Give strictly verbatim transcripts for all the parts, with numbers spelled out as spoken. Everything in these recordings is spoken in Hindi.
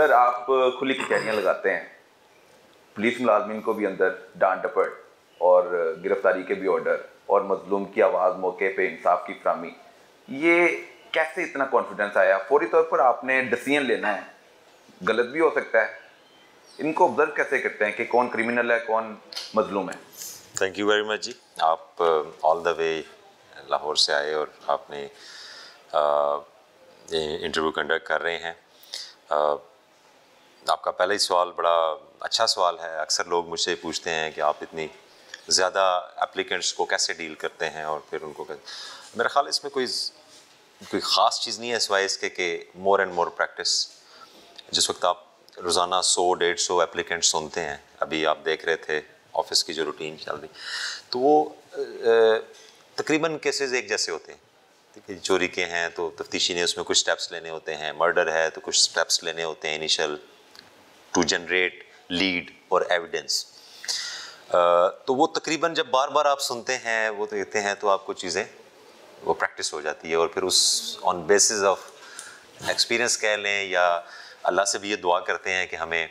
सर, आप खुली कचहरियाँ लगाते हैं, पुलिस मुलाजमिन को भी अंदर डांट डपट और गिरफ्तारी के भी ऑर्डर और मजलूम की आवाज़, मौके पे इंसाफ की फराहमी, ये कैसे इतना कॉन्फिडेंस आया? फौरी तौर पर आपने डिसीजन लेना है, गलत भी हो सकता है, इनको ऑब्जर्व कैसे करते हैं कि कौन क्रिमिनल है कौन मजलूम है? थैंक यू वेरी मच जी। आप ऑल द वे लाहौर से आए और आपने इंटरव्यू कंडक्ट कर रहे हैं। uh, आपका पहला ही सवाल बड़ा अच्छा सवाल है। अक्सर लोग मुझसे पूछते हैं कि आप इतनी ज़्यादा एप्लीकेंट्स को कैसे डील करते हैं और फिर उनको कर... मेरा ख़्याल इसमें कोई कोई ख़ास चीज़ नहीं है सिवाय इसके कि मोर एंड मोर प्रैक्टिस। जिस वक्त आप रोज़ाना सौ डेढ़ सौ एप्लीकेंट्स सुनते हैं, अभी आप देख रहे थे ऑफिस की जो रूटीन चल रही, तो वो तकरीबन केसेस एक जैसे होते हैं। चोरी के हैं तो तफ्तीशी ने उसमें कुछ स्टेप्स लेने होते हैं, मर्डर है तो कुछ स्टेप्स लेने होते हैं इनिशियल टू जनरेट लीड और एविडेंस। तो वो तकरीबन जब बार बार आप सुनते हैं वो देखते हैं तो आपको चीज़ें वो प्रैक्टिस हो जाती है और फिर उस ऑन बेसिस ऑफ एक्सपीरियंस कह लें या अल्लाह से भी ये दुआ करते हैं कि हमें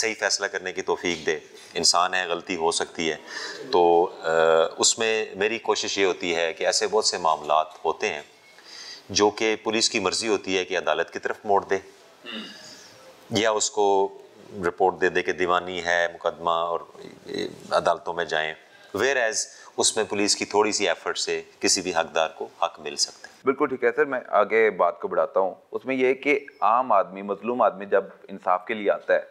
सही फ़ैसला करने की तौफीक दे। इंसान है, गलती हो सकती है, तो आ, उसमें मेरी कोशिश ये होती है कि ऐसे बहुत से मामलात होते हैं जो कि पुलिस की मर्ज़ी होती है कि अदालत की तरफ मोड़ दे या उसको रिपोर्ट दे दे के दीवानी है मुकदमा और अदालतों में जाएं, वेयर एज़ उसमें पुलिस की थोड़ी सी एफर्ट से किसी भी हकदार को हक मिल सकते हैं। बिल्कुल ठीक है सर, मैं आगे बात को बढ़ाता हूँ। उसमें यह है कि आम आदमी, मजलूम आदमी जब इंसाफ के लिए आता है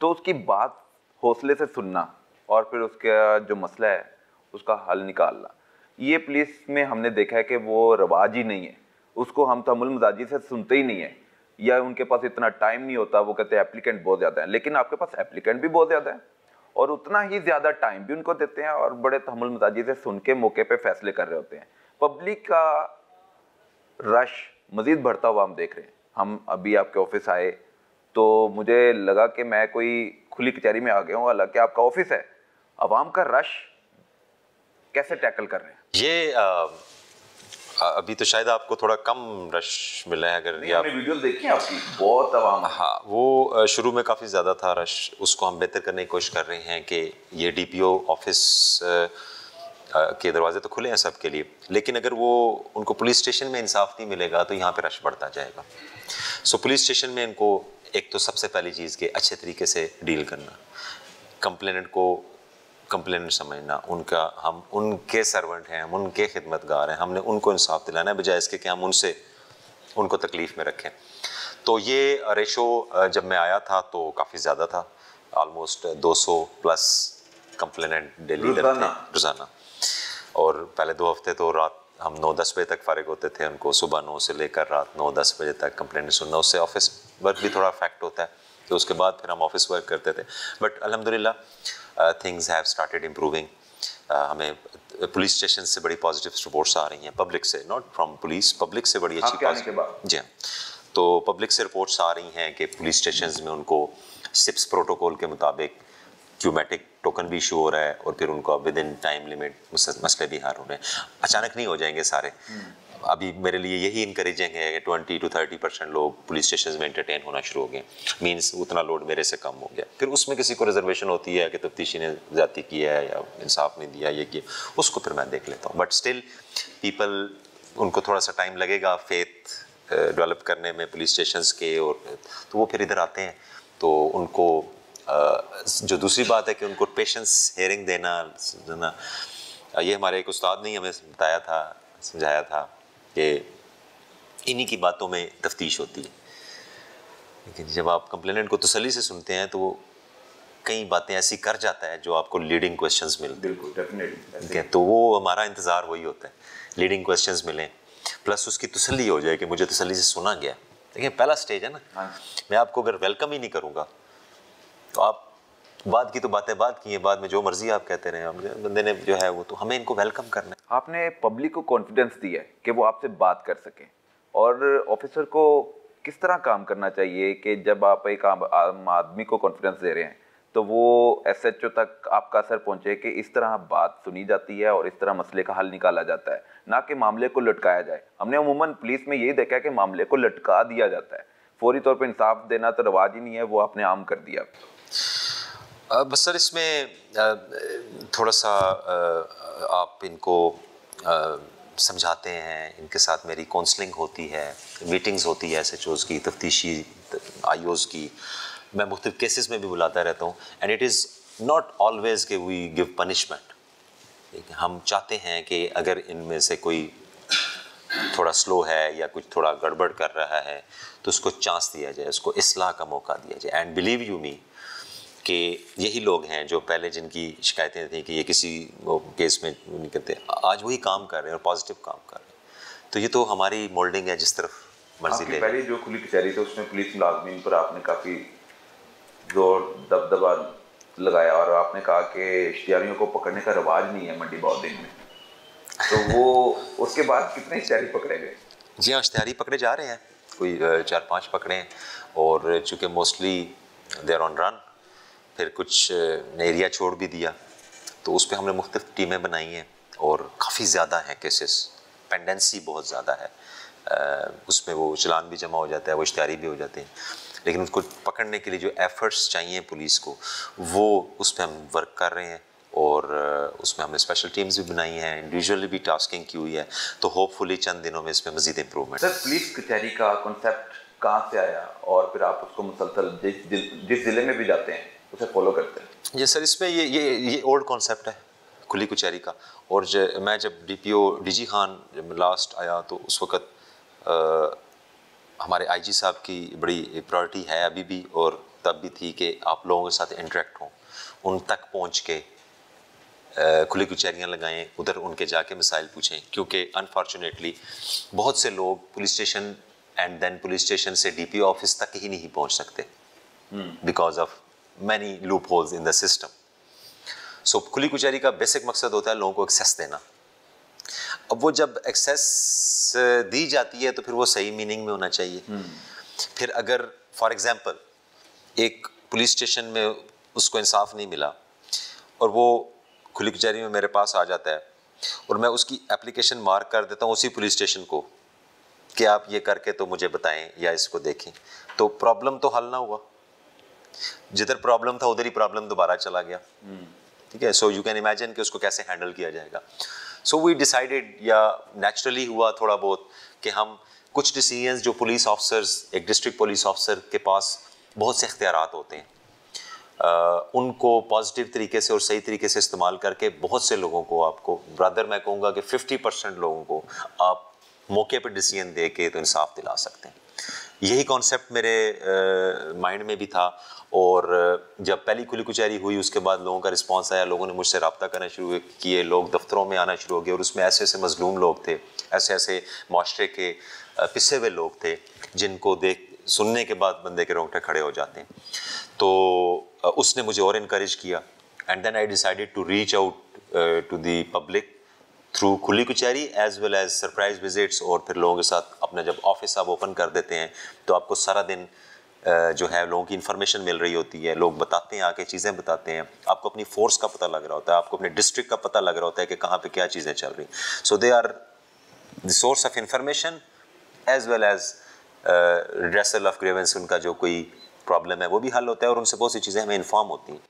तो उसकी बात हौसले से सुनना और फिर उसका जो मसला है उसका हल निकालना, ये पुलिस में हमने देखा है कि वो रवाज ही नहीं है। उसको हम तहमुल मिजाजी से सुनते ही नहीं है या उनके पास इतना टाइम नहीं होता। वो कहते हैं एप्लीकेंट बहुत ज़्यादा है, लेकिन आपके पास एप्लीकेंट भी बहुत ज़्यादा है और उतना ही ज़्यादा टाइम भी उनको देते हैं और बड़े तहमुल मिजाजी से सुन के मौके पे फैसले कर रहे होते हैं। पब्लिक का रश मज़ीद बढ़ता हुआ हम देख रहे हैं। हम अभी आपके ऑफिस आए तो मुझे लगा कि मैं कोई खुली कचहरी में आ गया हूँ, हालांकि आपका ऑफिस है। आवाम का रश कैसे टैकल कर रहे हैं? ये आ... अभी तो शायद आपको थोड़ा कम रश मिला है। अगर ये आप वीडियो देखी आपकी बहुत आवाम, हाँ, वो शुरू में काफ़ी ज़्यादा था रश। उसको हम बेहतर करने की कोशिश कर रहे हैं कि ये डीपीओ ऑफिस के दरवाजे तो खुले हैं सबके लिए, लेकिन अगर वो उनको पुलिस स्टेशन में इंसाफ नहीं मिलेगा तो यहाँ पे रश बढ़ता जाएगा। सो पुलिस स्टेशन में इनको एक तो सबसे पहली चीज़ के अच्छे तरीके से डील करना, कंप्लेनेंट को कंप्लेंट समझना, उनका हम उनके सर्वेंट हैं, हम उनके खिदमतगार हैं, हमने उनको इंसाफ दिलाना है बजाय इसके कि हम उनसे उनको तकलीफ़ में रखें। तो ये रेशो जब मैं आया था तो काफ़ी ज़्यादा था, आलमोस्ट दो सौ प्लस कंप्लेनेंट डेली रोज़ाना। और पहले दो हफ्ते तो रात हम नौ दस बजे तक फ़ारिग होते थे, उनको सुबह नौ से लेकर रात नौ दस बजे तक कंप्लेंट सुनना, उससे ऑफिस वर्क भी थोड़ा अफेक्ट होता है। तो उसके बाद फिर हम ऑफिस वर्क करते थे, बट अल्हम्दुलिल्लाह थिंग्स हैव स्टार्टेड इम्प्रूविंग। हमें पुलिस स्टेशन से बड़ी पॉजिटिव रिपोर्ट्स आ रही हैं, पब्लिक से, नॉट फ्रॉम पुलिस, पब्लिक से बड़ी अच्छी पॉजिटिव। जी हाँ, तो पब्लिक से रिपोर्ट्स आ रही हैं कि पुलिस स्टेशन में उनको सिप्स प्रोटोकॉल के मुताबिक क्यूमेटिक टोकन भी इशू हो रहा है और फिर उनको विद इन टाइम लिमिट मसले भी हार हो रहे हैं। अचानक नहीं हो जाएंगे सारे। अभी मेरे लिए यही इनकरेजिंग है कि ट्वेंटी टू थर्टी परसेंट लोग पुलिस स्टेशन में एंटरटेन होना शुरू हो गए, मींस उतना लोड मेरे से कम हो गया। फिर उसमें किसी को रिजर्वेशन होती है कि तफ्तीशी ने ज़्यादती किया है या इंसाफ नहीं दिया, ये किया, उसको फिर मैं देख लेता हूँ। बट स्टिल पीपल, उनको थोड़ा सा टाइम लगेगा फेथ डेवलप करने में पुलिस स्टेशन के, और तो वो फिर इधर आते हैं। तो उनको जो दूसरी बात है कि उनको पेशेंस हेयरिंग देना देना ये हमारे एक उस्ताद ने हमें बताया था, समझाया था कि इन्हीं की बातों में तफ्तीश होती है। लेकिन जब आप कंप्लेनेंट को तसल्ली से सुनते हैं तो वो कई बातें ऐसी कर जाता है जो आपको लीडिंग क्वेश्चंस मिलते हैं। डेफिनेटली, तो वो हमारा इंतज़ार वही होता है, लीडिंग क्वेश्चंस मिलें प्लस उसकी तसल्ली हो जाए कि मुझे तसल्ली से सुना गया। देखिए पहला स्टेज है ना, हाँ। मैं आपको अगर वेलकम ही नहीं करूँगा तो आप बाद की तो बातें बात की है, बाद में जो मर्जी आप कहते रहे हैं, बंदे ने जो है वो, तो हमें इनको वेलकम करना है। आपने पब्लिक को कॉन्फिडेंस दिया है कि वो आपसे बात कर सकें। और ऑफिसर को किस तरह काम करना चाहिए कि जब आप एक आम आदमी को कॉन्फिडेंस दे रहे हैं तो वो एस एच ओ तक आपका असर पहुंचे कि इस तरह बात सुनी जाती है और इस तरह मसले का हल निकाला जाता है, ना कि मामले को लटकाया जाए। हमने अमूमन पुलिस में यही देखा है कि मामले को लटका दिया जाता है। फौरी तौर पे इंसाफ देना तो रवाज ही नहीं है, वो आपने आम कर दिया। बस सर इसमें थोड़ा सा आप इनको समझाते हैं, इनके साथ मेरी काउंसलिंग होती है, मीटिंग्स होती है एस एच ओज़ की, तफ्तीशी आई ओज़ की, मैं मुख्तलिफ केसेस में भी बुलाता रहता हूँ। And it is not always कि वी गिव पनिशमेंट, हम चाहते हैं कि अगर इनमें से कोई थोड़ा स्लो है या कुछ थोड़ा गड़बड़ कर रहा है तो उसको चांस दिया जाए, उसको इसलाह का मौका दिया जाए। एंड बिलीव यू मी कि यही लोग हैं जो पहले जिनकी शिकायतें थी कि ये किसी केस में नहीं करते, आज वही काम कर रहे हैं और पॉजिटिव काम कर रहे हैं। तो ये तो हमारी मोल्डिंग है जिस तरफ मर्जी ले। पहले जो खुली कचहरी थी उसमें पुलिस मुलाजमीन पर आपने काफ़ी जोर दबदबा लगाया और आपने कहा कि इश्तियारियों को पकड़ने का रवाज नहीं है मंडी बौद्दीन में, तो वो उसके बाद कितने इश्तियारी पकड़े गए? जी हाँ, इश्तियारी पकड़े जा रहे हैं, कोई चार पाँच पकड़े हैं, और चूँकि mostly they are on run, फिर कुछ ने एरिया छोड़ भी दिया, तो उस पर हमने मुख्तलिफ टीमें बनाई हैं और काफ़ी ज़्यादा हैं केसेस, पेंडेंसी बहुत ज़्यादा है, उसमें वो चलान भी जमा हो जाता है, वो इश्तियारी भी हो जाते हैं, लेकिन उनको पकड़ने के लिए जो एफ़र्ट्स चाहिए पुलिस को वो उस पर हम वर्क कर रहे हैं। और उसमें हमने स्पेशल टीम्स भी बनाई हैं, इंडिविजुअली भी टास्किंग की हुई है, तो होपफुली चंद दिनों में इसमें मज़ीद इम्प्रूवमेंट। सर पुलिस कचहरी का कॉन्सेप्ट कहाँ से आया और फिर आप उसको मुसलसल जिस जिस ज़िले में भी जाते हैं उसे फॉलो करते हैं? ये सर इसमें ये ये ये ओल्ड कॉन्सेप्ट है खुली कचहरी का। और ज, मैं जब D P O D G Khan जब लास्ट आया तो उस वक़्त हमारे आई जी साहब की बड़ी प्रायोरिटी है अभी भी और तब भी थी कि आप लोगों के साथ इंटरेक्ट हों, उन तक पहुँच के आ, खुली कचहरियाँ लगाएँ, उधर उनके जाके मसाइल पूछें, क्योंकि अनफॉर्चुनेटली बहुत से लोग police station and then police station से डी पी ओ ऑफिस तक ही नहीं पहुँच सकते because of many loop holes in the system. So खुली कचहरी का बेसिक मकसद होता है लोगों को एक्सेस देना। अब वो जब एक्सेस दी जाती है तो फिर वो सही मीनिंग में होना चाहिए। hmm. फिर अगर फॉर एग्जांपल एक पुलिस स्टेशन में उसको इंसाफ नहीं मिला और वो खुली कचहरी में मेरे पास आ जाता है और मैं उसकी एप्लीकेशन मार्क कर देता हूँ उसी पुलिस स्टेशन को कि आप ये करके तो मुझे बताएं या इसको देखें, तो प्रॉब्लम तो हल ना हुआ, जिधर प्रॉब्लम था उधर ही प्रॉब्लम दोबारा चला गया। ठीक है, सो यू कैन इमेजिन कि उसको कैसे हैंडल किया जाएगा। सो वी डिसाइडेड या नेचुरली हुआ थोड़ा बहुत कि हम कुछ डिसीजंस जो पुलिस ऑफिसर्स, एक डिस्ट्रिक्ट पुलिस ऑफिसर के पास बहुत से इख्तियारात होते हैं, आ, उनको पॉजिटिव तरीके से और सही तरीके से इस्तेमाल करके बहुत से लोगों को, आपको ब्रदर मैं कहूँगा कि फिफ्टी परसेंट लोगों को आप मौके पर डिसीजन दे के तो इंसाफ दिला सकते हैं। यही कॉन्सेप्ट मेरे माइंड में भी था और जब पहली खुली कचहरी हुई उसके बाद लोगों का रिस्पांस आया, लोगों ने मुझसे रब्ता करना शुरू किए, लोग दफ्तरों में आना शुरू हो गए और उसमें ऐसे ऐसे मजलूम लोग थे, ऐसे ऐसे माशरे के पिसे हुए लोग थे जिनको देख सुनने के बाद बंदे के रोंगटे खड़े हो जाते हैं। तो उसने मुझे और इनकरेज किया and then I decided to reach out to the public through khuli kachahri as well as surprise visits. और फिर लोगों के साथ अपना जब ऑफिस आप ओपन कर देते हैं तो आपको सारा दिन जो है लोगों की इन्फॉर्मेशन मिल रही होती है, लोग बताते हैं, आके चीज़ें बताते हैं, आपको अपनी फोर्स का पता लग रहा होता है, आपको अपने डिस्ट्रिक्ट का पता लग रहा होता है कि कहाँ पे क्या चीज़ें चल रही। So they are the source of information as well as redressal of grievance, उनका जो कोई प्रॉब्लम है वो भी हल होता है और उनसे बहुत सी चीज़ें हमें इन्फॉर्म होती हैं।